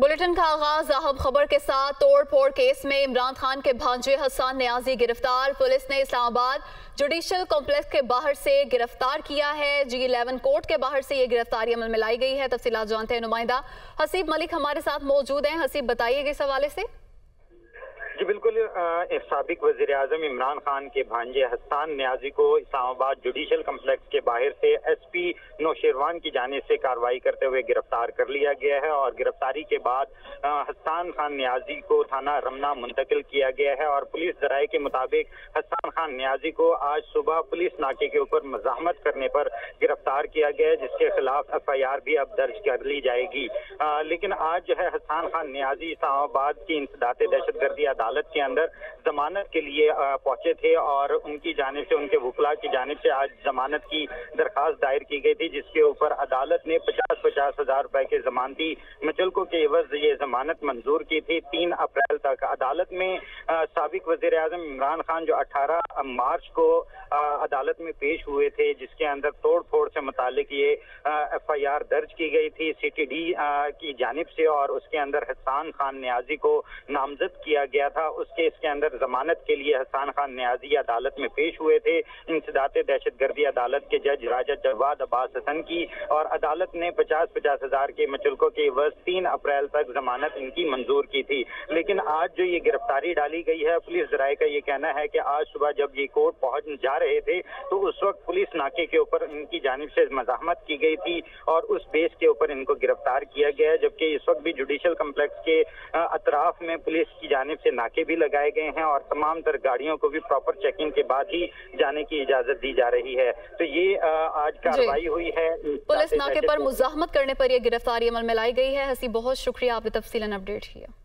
Bulletin का आगाज अहम खबर के साथ। तोड़ फोड़ केस में इमरान खान के भांजे हसन नियाजी गिरफ्तार। पुलिस ने इस्लामाबाद जुडिशल कॉम्प्लेक्स के बाहर से गिरफ्तार किया है। G11 कोर्ट के बाहर से ये गिरफ्तारी अमल में लाई गई है। तफसीलात जानते हैं नुमाइंदा हसीब मलिक हमारे साथ मौजूद हैं। हसीब, बताइएगा इस हवाले से। जी बिल्कुल, साबिक वज़ीर आज़म इमरान खान के भांजे हसन नियाजी को इस्लामाबाद जुडिशल कम्प्लेक्स के बाहर से SP नौशिरवान की जानिब से कार्रवाई करते हुए गिरफ्तार कर लिया गया है। और गिरफ्तारी के बाद हसन खान नियाजी को थाना रमना मुंतकिल किया गया है। और पुलिस ज़राए के मुताबिक हसन खान नियाजी को आज सुबह पुलिस नाके के ऊपर मज़ाहमत करने पर गिरफ्तार किया गया है, जिसके खिलाफ FIR भी अब दर्ज कर ली जाएगी। लेकिन आज जो है हसन खान नियाजी इस्लामाबाद की इंसदाते दहशतगर्दी अदालत के अंदर जमानत के लिए पहुंचे थे और उनकी जानिब से, उनके वकील की जानिब से आज जमानत की दरखास्त दायर की गई थी, जिसके ऊपर अदालत ने 50,000 रुपए के जमानती मचलकों के एवज ये जमानत मंजूर की थी 3 अप्रैल तक। अदालत में साबिक वजीर आजम इमरान खान जो 18 मार्च को अदालत में पेश हुए थे, जिसके अंदर तोड़ फोड़ से मुतालिक ये FIR दर्ज की गई थी CTD की जानिब से, और उसके अंदर हसन खान नियाजी को नामजद किया गया था। उसके इसके अंदर जमानत के लिए हसन खान नियाजी अदालत में पेश हुए थे इंसदाते दहशतगर्दी अदालत के जज राजा जवाद अब्बास हसन की, और अदालत ने 50,000 के मचुलकों के एवज 3 अप्रैल तक जमानत इनकी मंजूर की थी। लेकिन आज जो ये गिरफ्तारी डाली गई है, पुलिस जराये का ये कहना है कि आज सुबह जब ये कोर्ट पहुंच जा रहे थे तो उस वक्त पुलिस नाके के ऊपर इनकी जानिब से मज़ाहमत की गई थी और उस बेस के ऊपर इनको गिरफ्तार किया गया है। जबकि इस वक्त भी जुडिशल कम्प्लेक्स के अतराफ में पुलिस की जानिब से नाके भी लगाए गए हैं और तमाम तर गाड़ियों को भी प्रॉपर चेकिंग के बाद ही जाने की इजाजत दी जा रही है। तो ये आज कार्रवाई हुई है। पुलिस नाके पर मुजाहमत करने पर यह गिरफ्तारी अमल में लाई गई है। हसी, बहुत शुक्रिया आपने तफसीलन अपडेट किया।